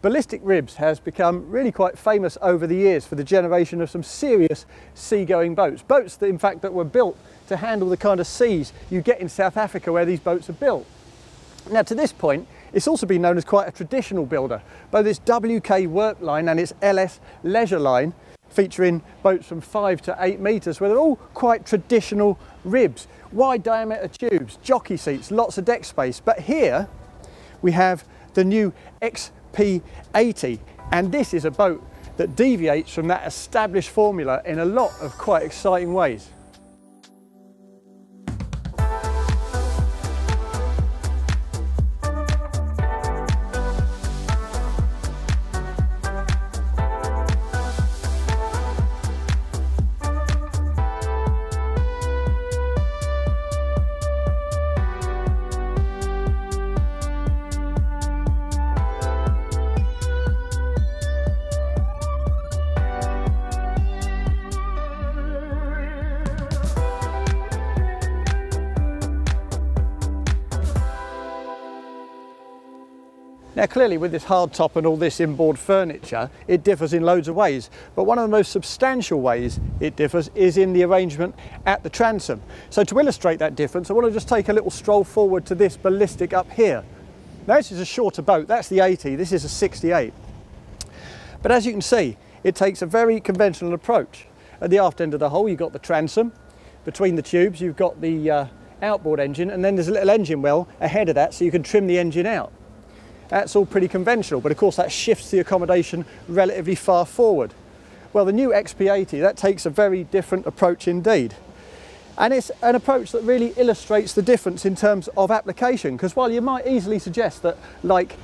Ballistic Ribs has become really quite famous over the years for the generation of some serious seagoing boats. Boats that in fact that were built to handle the kind of seas you get in South Africa where these boats are built. Now to this point it's also been known as quite a traditional builder. Both its WK Workline and its LS Leisure Line featuring boats from 5 to 8 metres where they're all quite traditional ribs. Wide diameter tubes, jockey seats, lots of deck space, but here we have the new XP80, and this is a boat that deviates from that established formula in a lot of quite exciting ways. Now clearly with this hard top and all this inboard furniture, it differs in loads of ways, but one of the most substantial ways it differs is in the arrangement at the transom. So to illustrate that difference, I want to just take a little stroll forward to this ballistic up here. Now this is a shorter boat, that's the 80, this is a 68. But as you can see, it takes a very conventional approach. At the aft end of the hull you've got the transom, between the tubes you've got the outboard engine, and then there's a little engine well ahead of that so you can trim the engine out. That's all pretty conventional, but of course that shifts the accommodation relatively far forward. Well, the new XP80, that takes a very different approach indeed. And it's an approach that really illustrates the difference in terms of application, because while you might easily suggest that, like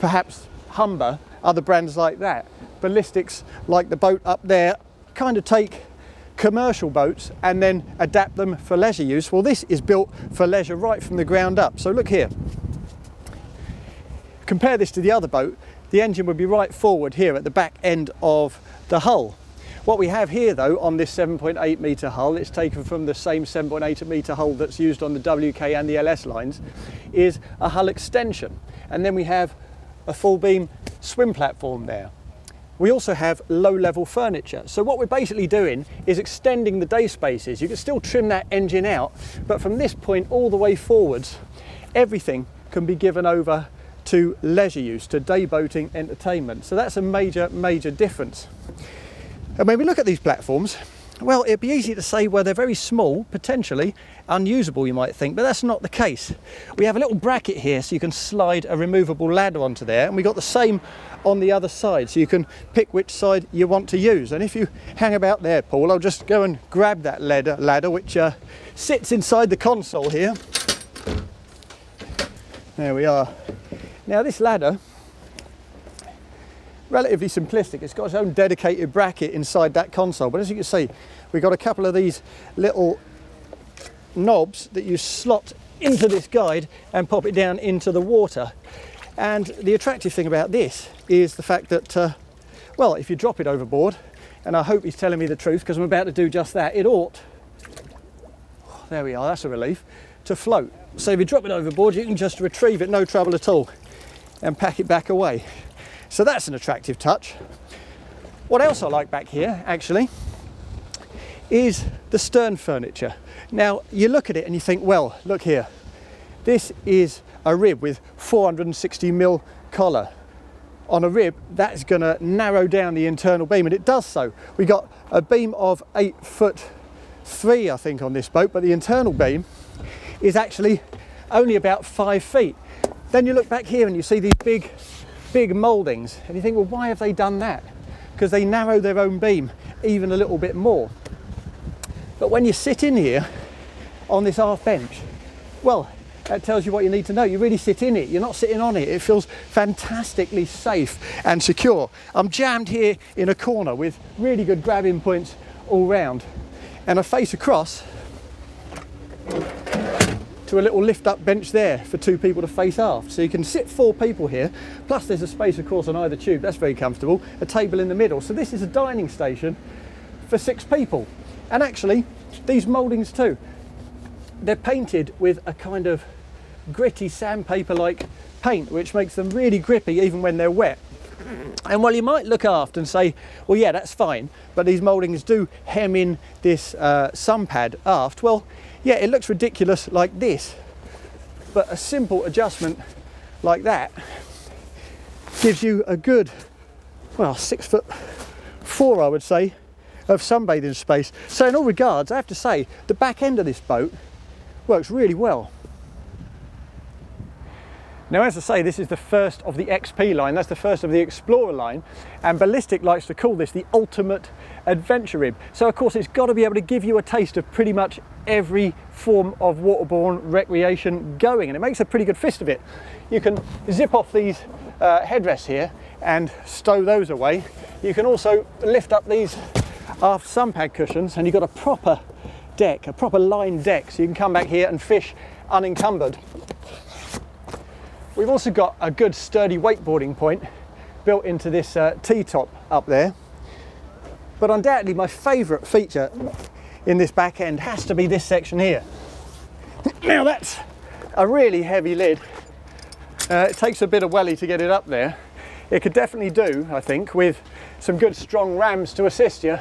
perhaps Humber, other brands like that, ballistics like the boat up there kind of take commercial boats and then adapt them for leisure use. Well, this is built for leisure right from the ground up. So look here. Compare this to the other boat, the engine would be right forward here at the back end of the hull. What we have here though on this 7.8 metre hull, it's taken from the same 7.8 metre hull that's used on the WK and the LS lines, is a hull extension. And then we have a full beam swim platform there. We also have low level furniture. So what we're basically doing is extending the day spaces. You can still trim that engine out, but from this point all the way forwards, everything can be given over to leisure use, to day boating entertainment. So that's a major, major difference. And when we look at these platforms, well, it'd be easy to say, well, they're very small, potentially unusable, you might think, but that's not the case. We have a little bracket here so you can slide a removable ladder onto there, and we've got the same on the other side, so you can pick which side you want to use. And if you hang about there, Paul, I'll just go and grab that ladder which sits inside the console here. There we are. Now this ladder, relatively simplistic, it's got its own dedicated bracket inside that console, but as you can see, we've got a couple of these little knobs that you slot into this guide and pop it down into the water. And the attractive thing about this is the fact that, well, if you drop it overboard, and I hope he's telling me the truth because I'm about to do just that, it ought, oh, there we are, that's a relief, to float. So if you drop it overboard, you can just retrieve it, no trouble at all, and pack it back away. So that's an attractive touch. What else I like back here actually is the stern furniture. Now you look at it and you think, well, look here, this is a rib with 460mm collar. On a rib that's going to narrow down the internal beam, and it does so. We got a beam of 8'3" I think on this boat, but the internal beam is actually only about 5 feet. Then you look back here and you see these big mouldings and you think, well, why have they done that? Because they narrow their own beam even a little bit more. But when you sit in here on this aft bench, well, that tells you what you need to know. You really sit in it, you're not sitting on it. It feels fantastically safe and secure. I'm jammed here in a corner with really good grabbing points all round, and I face across to a little lift up bench there for 2 people to face aft. So you can sit 4 people here, plus there's a space of course on either tube, that's very comfortable, a table in the middle. So this is a dining station for 6 people. And actually, these mouldings too, they're painted with a kind of gritty sandpaper-like paint, which makes them really grippy even when they're wet. And while you might look aft and say, well, yeah, that's fine, but these mouldings do hem in this sun pad aft, well, yeah, it looks ridiculous like this, but a simple adjustment like that gives you a good, well, 6'4", I would say, of sunbathing space. So in all regards, I have to say, the back end of this boat works really well. Now, as I say, this is the first of the XP line, that's the first of the Explorer line, and Ballistic likes to call this the ultimate adventure rib. So of course it's got to be able to give you a taste of pretty much every form of waterborne recreation going, and it makes a pretty good fist of it. You can zip off these headrests here and stow those away. You can also lift up these aft sunpad cushions and you've got a proper deck, a proper line deck, so you can come back here and fish unencumbered. We've also got a good sturdy wakeboarding point built into this T-top up there. But undoubtedly my favourite feature in this back end has to be this section here. Now that's a really heavy lid. It takes a bit of welly to get it up there. It could definitely do, I think, with some good strong rams to assist you.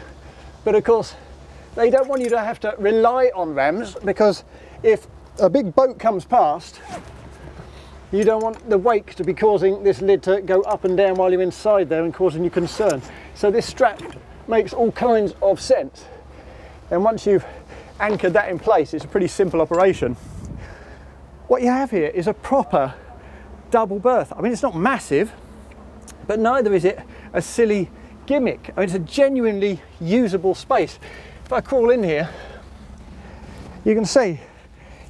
But of course, they don't want you to have to rely on rams, because if a big boat comes past, you don't want the wake to be causing this lid to go up and down while you're inside there and causing you concern. So this strap makes all kinds of sense. And once you've anchored that in place, it's a pretty simple operation. What you have here is a proper double berth. I mean, it's not massive, but neither is it a silly gimmick. I mean, it's a genuinely usable space. If I crawl in here, you can see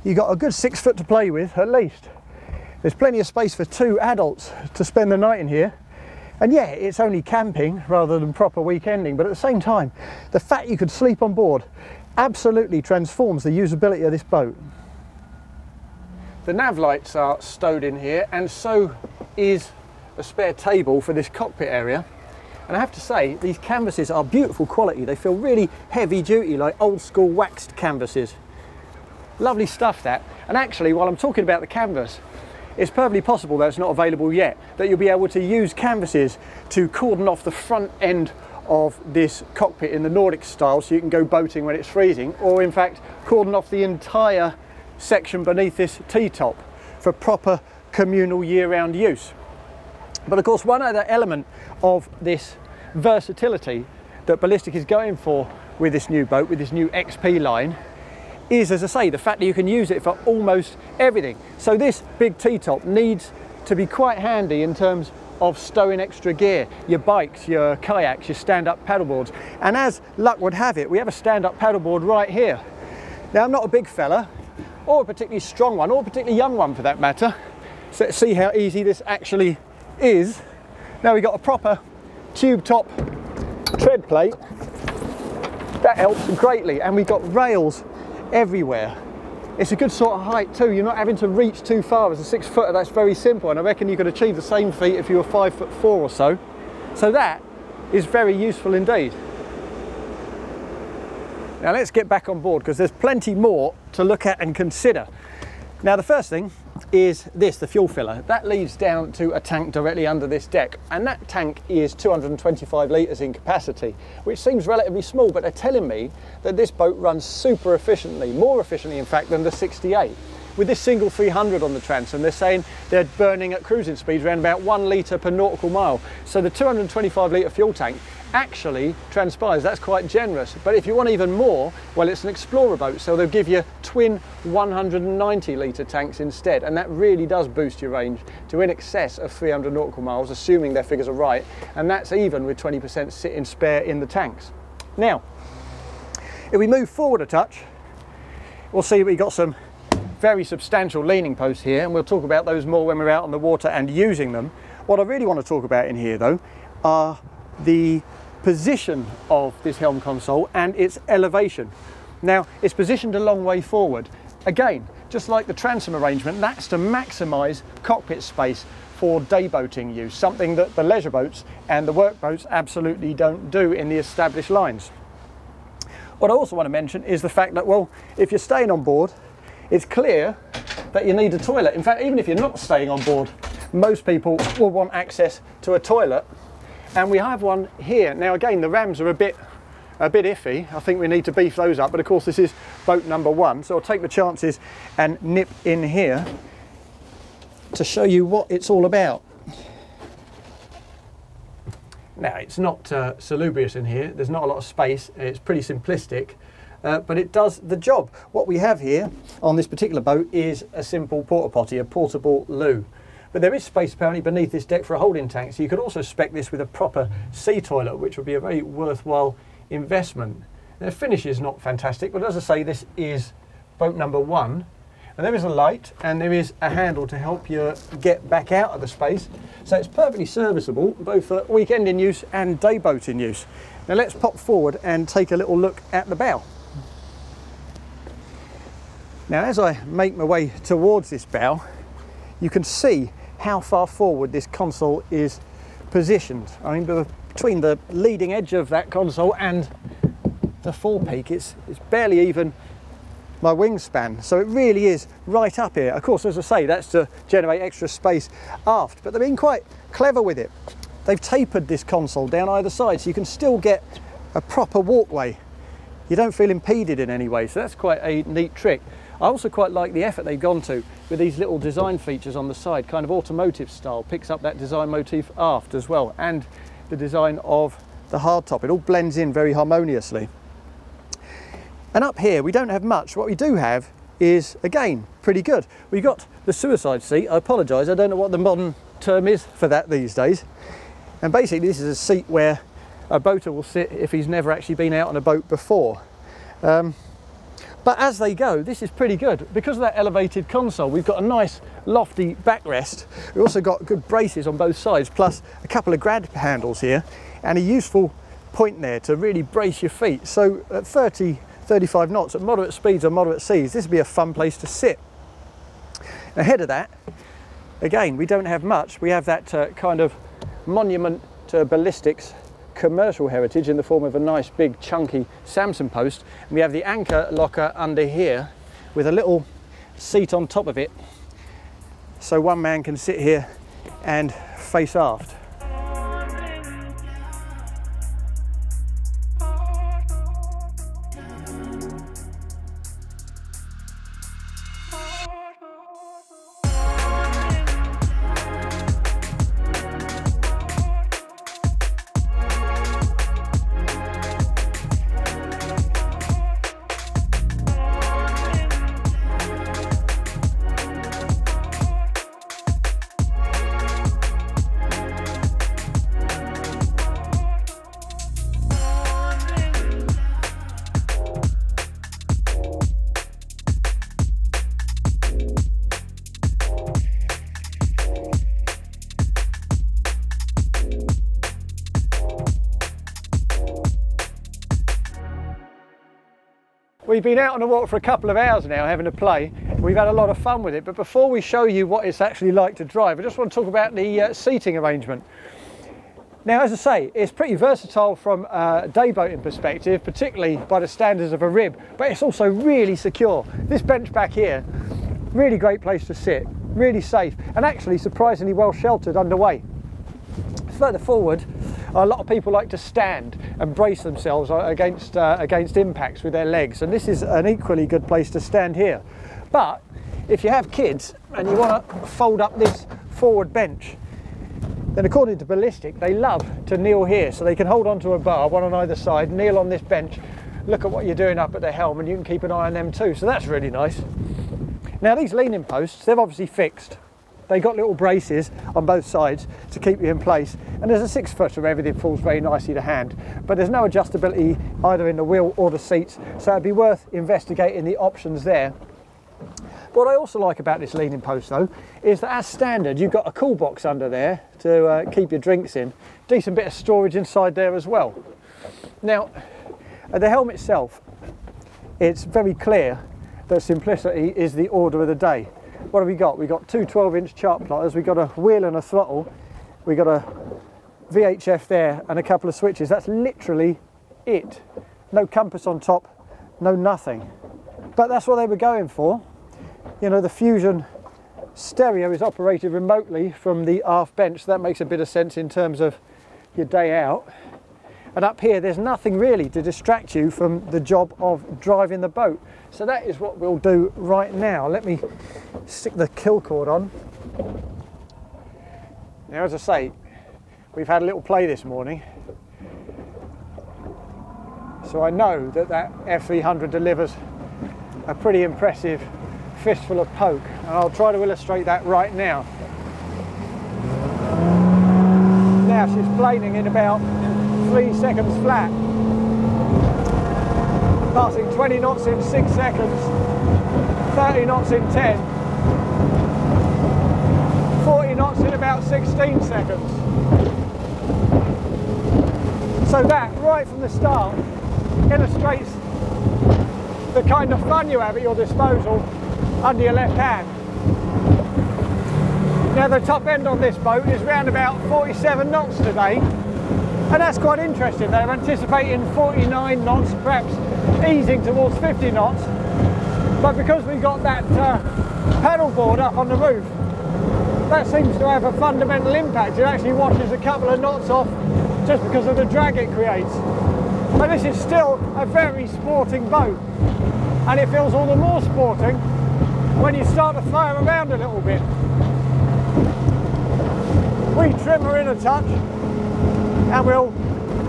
you've got a good 6 foot to play with, at least. There's plenty of space for two adults to spend the night in here. And yeah, it's only camping rather than proper weekending, but at the same time, the fact you could sleep on board absolutely transforms the usability of this boat. The nav lights are stowed in here, and so is a spare table for this cockpit area. And I have to say, these canvases are beautiful quality. They feel really heavy duty, like old school waxed canvases. Lovely stuff that. And actually, while I'm talking about the canvas, it's perfectly possible that it's not available yet, that you'll be able to use canvases to cordon off the front end of this cockpit in the Nordic style, so you can go boating when it's freezing, or in fact cordon off the entire section beneath this T-top for proper communal year-round use. But of course, one other element of this versatility that Ballistic is going for with this new boat, with this new XP line, is, as I say, the fact that you can use it for almost everything. So this big T-top needs to be quite handy in terms of stowing extra gear, your bikes, your kayaks, your stand-up paddleboards. And as luck would have it, we have a stand-up paddleboard right here. Now, I'm not a big fella, or a particularly strong one, or a particularly young one for that matter. So let's see how easy this actually is. Now we've got a proper tube top tread plate. That helps greatly, and we've got rails everywhere. It's a good sort of height too. You're not having to reach too far. As a 6 footer, that's very simple, and I reckon you could achieve the same feat if you were 5'4" or so. So that is very useful indeed. Now let's get back on board, because there's plenty more to look at and consider. Now the first thing is this, the fuel filler. That leads down to a tank directly under this deck, and that tank is 225 litres in capacity, which seems relatively small, but they're telling me that this boat runs super efficiently, more efficiently in fact than the 68. With this single 300 on the transom, they're saying they're burning at cruising speeds around about 1 litre per nautical mile. So the 225 litre fuel tank actually transpires. That's quite generous. But if you want even more, well, it's an Explorer boat, so they'll give you twin 190 litre tanks instead. And that really does boost your range to in excess of 300 nautical miles, assuming their figures are right. And that's even with 20% sitting spare in the tanks. Now, if we move forward a touch, we'll see we've got some very substantial leaning posts here, and we'll talk about those more when we're out on the water and using them. What I really want to talk about in here though are the position of this helm console and its elevation. Now, it's positioned a long way forward. Again, just like the transom arrangement, that's to maximise cockpit space for day boating use, something that the leisure boats and the work boats absolutely don't do in the established lines. What I also want to mention is the fact that, well, if you're staying on board, it's clear that you need a toilet. In fact, even if you're not staying on board, most people will want access to a toilet and we have one here. Now again, the rams are a bit iffy. I think we need to beef those up, but of course this is boat number one, so I'll take the chances and nip in here to show you what it's all about. Now it's not salubrious in here, there's not a lot of space, it's pretty simplistic, but it does the job. What we have here on this particular boat is a simple porta potty, a portable loo. But there is space apparently beneath this deck for a holding tank, so you could also spec this with a proper sea toilet, which would be a very worthwhile investment. The finish is not fantastic, but as I say, this is boat number one, and there is a light and there is a handle to help you get back out of the space, so it's perfectly serviceable both for weekend in use and day boat in use. Now let's pop forward and take a little look at the bow. Now as I make my way towards this bow, you can see how far forward this console is positioned. I mean, between the leading edge of that console and the forepeak, it's barely even my wingspan, so it really is right up here. Of course, as I say, that's to generate extra space aft, but they've been quite clever with it. They've tapered this console down either side, so you can still get a proper walkway. You don't feel impeded in any way, so that's quite a neat trick. I also quite like the effort they've gone to with these little design features on the side, kind of automotive style, picks up that design motif aft as well, and the design of the hardtop. It all blends in very harmoniously. And up here we don't have much. What we do have is, again, pretty good. We've got the suicide seat. I apologise, I don't know what the modern term is for that these days. And basically this is a seat where a boater will sit if he's never actually been out on a boat before. But as they go, this is pretty good. Because of that elevated console, we've got a nice lofty backrest. We've also got good braces on both sides, plus a couple of grab handles here, and a useful point there to really brace your feet. So at 30, 35 knots, at moderate speeds or moderate seas, this would be a fun place to sit. Ahead of that, again, we don't have much. We have that kind of monument to ballistics commercial heritage in the form of a nice big chunky Samson post, and we have the anchor locker under here with a little seat on top of it, so one man can sit here and face aft. We've been out on the water for a couple of hours now having a play. We've had a lot of fun with it, but before we show you what it's actually like to drive, I just want to talk about the seating arrangement. Now, as I say, it's pretty versatile from a day boating perspective, particularly by the standards of a rib, but it's also really secure. This bench back here, really great place to sit, really safe, and actually surprisingly well sheltered underway. Further forward, a lot of people like to stand and brace themselves against impacts with their legs, and this is an equally good place to stand here. But if you have kids and you want to fold up this forward bench, then according to Ballistic, they love to kneel here, so they can hold onto a bar, one on either side, kneel on this bench, look at what you're doing up at the helm, and you can keep an eye on them too, so that's really nice. Now these leaning posts, they're obviously fixed. They've got little braces on both sides to keep you in place, and there's a 6-footer, everything falls very nicely to hand, but there's no adjustability either in the wheel or the seats, so it'd be worth investigating the options there. What I also like about this leaning post though is that, as standard, you've got a cool box under there to keep your drinks in, decent bit of storage inside there as well. Now the helm itself, it's very clear that simplicity is the order of the day. What have we got? We've got two 12-inch chart plotters, we've got a wheel and a throttle, we've got a VHF there and a couple of switches. That's literally it. No compass on top, no nothing. But that's what they were going for. You know, the Fusion stereo is operated remotely from the aft bench, so that makes a bit of sense in terms of your day out. And up here, there's nothing really to distract you from the job of driving the boat. So that is what we'll do right now. Let me stick the kill cord on. Now, as I say, we've had a little play this morning. So I know that that F300 delivers a pretty impressive fistful of poke. And I'll try to illustrate that right now. Now, she's planing in about 3 seconds flat, passing 20 knots in 6 seconds, 30 knots in 10, 40 knots in about 16 seconds. So that, right from the start, illustrates the kind of fun you have at your disposal under your left hand. Now, the top end on this boat is round about 47 knots today. And that's quite interesting. They're anticipating 49 knots, perhaps easing towards 50 knots. But because we've got that paddle board up on the roof, that seems to have a fundamental impact. It actually washes a couple of knots off just because of the drag it creates. But this is still a very sporting boat. And it feels all the more sporting when you start to throw her around a little bit. We trim her in a touch. And we'll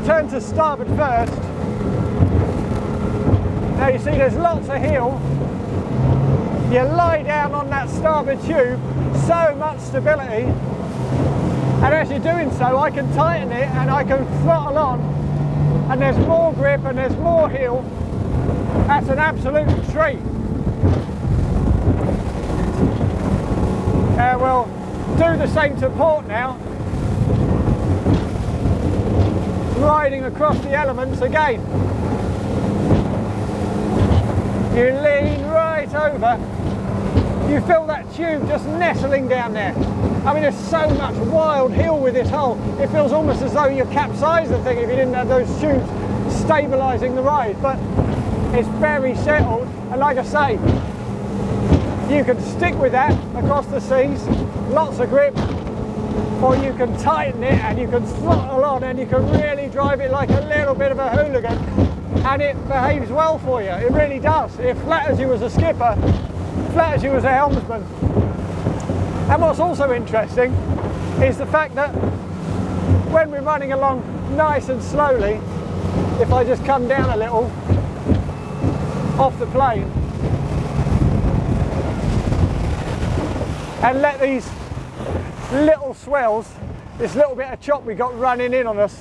turn to starboard first. Now you see there's lots of heel. You lie down on that starboard tube, so much stability. And as you're doing so, I can tighten it and I can throttle on. And there's more grip and there's more heel. That's an absolute treat. And we'll do the same to port now. Riding across the elements again. You lean right over. You feel that tube just nestling down there. I mean, there's so much wild heel with this hull. It feels almost as though you capsize the thing if you didn't have those tubes stabilising the ride. But it's very settled. And like I say, you can stick with that across the seas. Lots of grip. Or you can tighten it and you can throttle on and you can really drive it like a little bit of a hooligan, and it behaves well for you. It really does. It flatters you as a skipper, flatters you as a helmsman. And what's also interesting is the fact that when we're running along nice and slowly, if I just come down a little off the plane and let these little swells, this little bit of chop we got running in on us,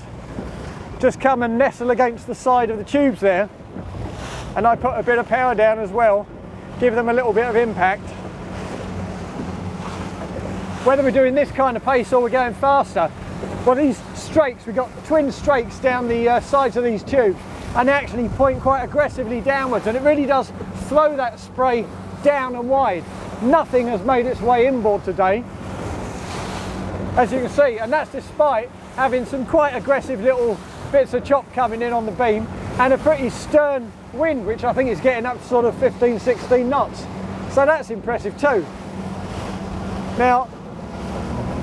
just come and nestle against the side of the tubes there, and I put a bit of power down as well, give them a little bit of impact. Whether we're doing this kind of pace or we're going faster, well, these strakes, we've got twin strakes down the sides of these tubes, and they actually point quite aggressively downwards, and it really does throw that spray down and wide. Nothing has made its way inboard today, as you can see, and that's despite having some quite aggressive little bits of chop coming in on the beam and a pretty stern wind, which I think is getting up to sort of 15, 16 knots. So that's impressive too. Now,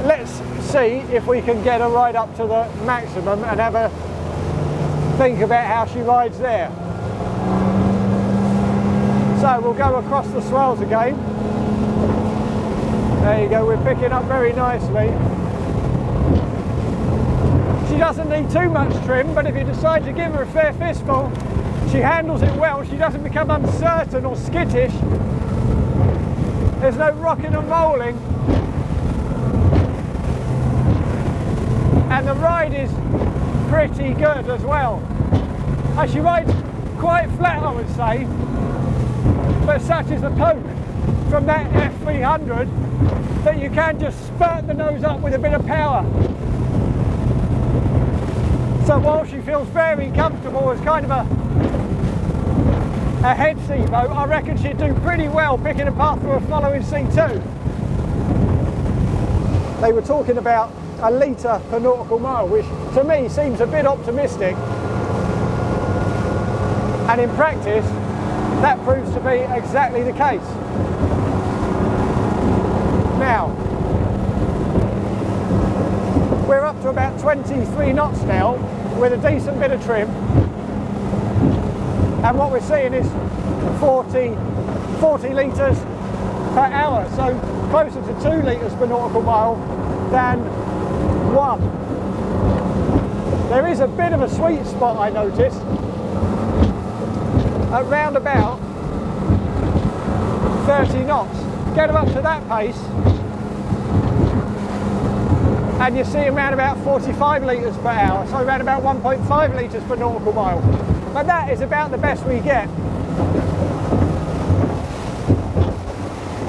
let's see if we can get her right up to the maximum and have a think about how she rides there. So we'll go across the swells again. There you go, we're picking up very nicely. She doesn't need too much trim, but if you decide to give her a fair fistful, she handles it well. She doesn't become uncertain or skittish. There's no rocking and rolling. And the ride is pretty good as well. And she rides quite flat, I would say, but such is the poke from that F300 that you can just spurt the nose up with a bit of power. So while she feels very comfortable as kind of a head sea boat, I reckon she'd do pretty well picking a path through a following sea too. They were talking about a litre per nautical mile, which to me seems a bit optimistic. And in practice, that proves to be exactly the case. Now, we're up to about 23 knots now with a decent bit of trim, and what we're seeing is 40 litres per hour, so closer to 2 litres per nautical mile than 1. There is a bit of a sweet spot I noticed at round about 30 knots. Get them up to that pace and you're seeing round about 45 litres per hour, so round about 1.5 litres per nautical mile. But that is about the best we get.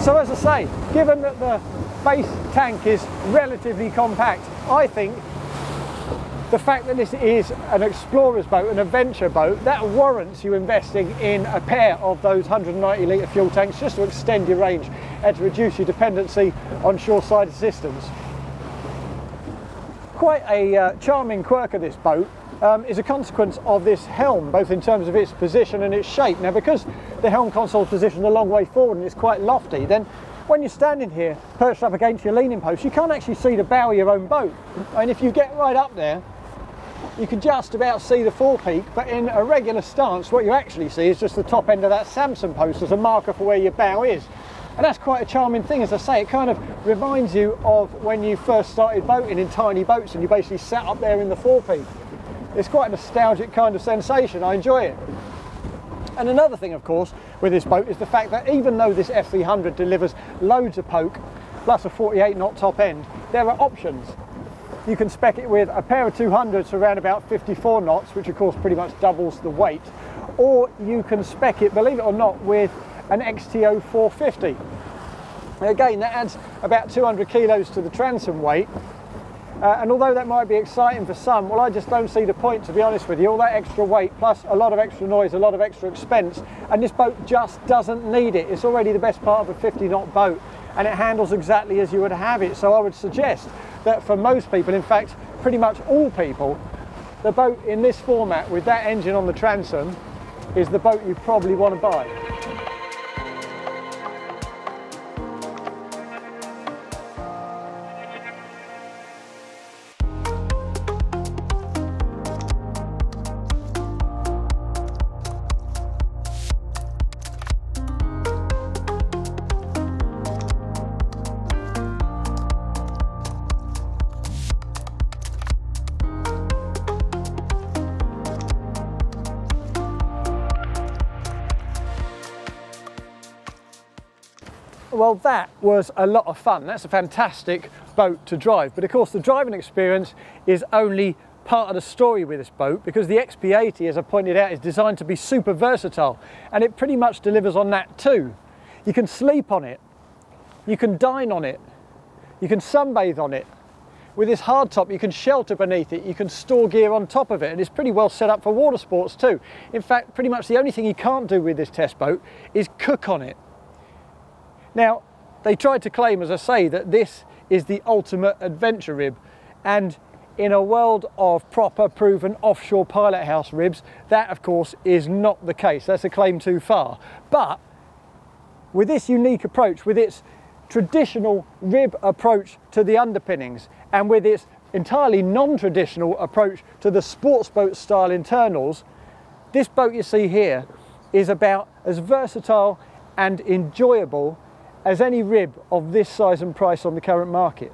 So as I say, given that the base tank is relatively compact, I think the fact that this is an explorer's boat, an adventure boat, that warrants you investing in a pair of those 190 litre fuel tanks just to extend your range and to reduce your dependency on shore-sided systems. Quite a charming quirk of this boat is a consequence of this helm, both in terms of its position and its shape. Now, because the helm console is positioned a long way forward and it's quite lofty, then when you're standing here perched up against your leaning post, you can't actually see the bow of your own boat. And if you get right up there, you can just about see the forepeak, but in a regular stance what you actually see is just the top end of that Samson post as a marker for where your bow is. And that's quite a charming thing. As I say, it kind of reminds you of when you first started boating in tiny boats and you basically sat up there in the forepeak. It's quite a nostalgic kind of sensation. I enjoy it. And another thing, of course, with this boat is the fact that even though this F300 delivers loads of poke, plus a 48 knot top end, there are options. You can spec it with a pair of 200s around about 54 knots, which of course pretty much doubles the weight. Or you can spec it, believe it or not, with an XTO 450. Again, that adds about 200 kilos to the transom weight. And although that might be exciting for some, well, I just don't see the point, to be honest with you. All that extra weight, plus a lot of extra noise, a lot of extra expense, and this boat just doesn't need it. It's already the best part of a 50-knot boat, and it handles exactly as you would have it. So I would suggest that for most people, in fact, pretty much all people, the boat in this format with that engine on the transom is the boat you probably want to buy. Well, that was a lot of fun. That's a fantastic boat to drive. But of course, the driving experience is only part of the story with this boat, because the XP80, as I pointed out, is designed to be super versatile, and it pretty much delivers on that too. You can sleep on it, you can dine on it, you can sunbathe on it. With this hardtop, you can shelter beneath it, you can store gear on top of it, and it's pretty well set up for water sports too. In fact, pretty much the only thing you can't do with this test boat is cook on it. Now, they tried to claim, as I say, that this is the ultimate adventure rib, and in a world of proper, proven offshore pilot house ribs, that of course is not the case. That's a claim too far. But with this unique approach, with its traditional rib approach to the underpinnings, and with its entirely non-traditional approach to the sports boat style internals, this boat you see here is about as versatile and enjoyable as any rib of this size and price on the current market.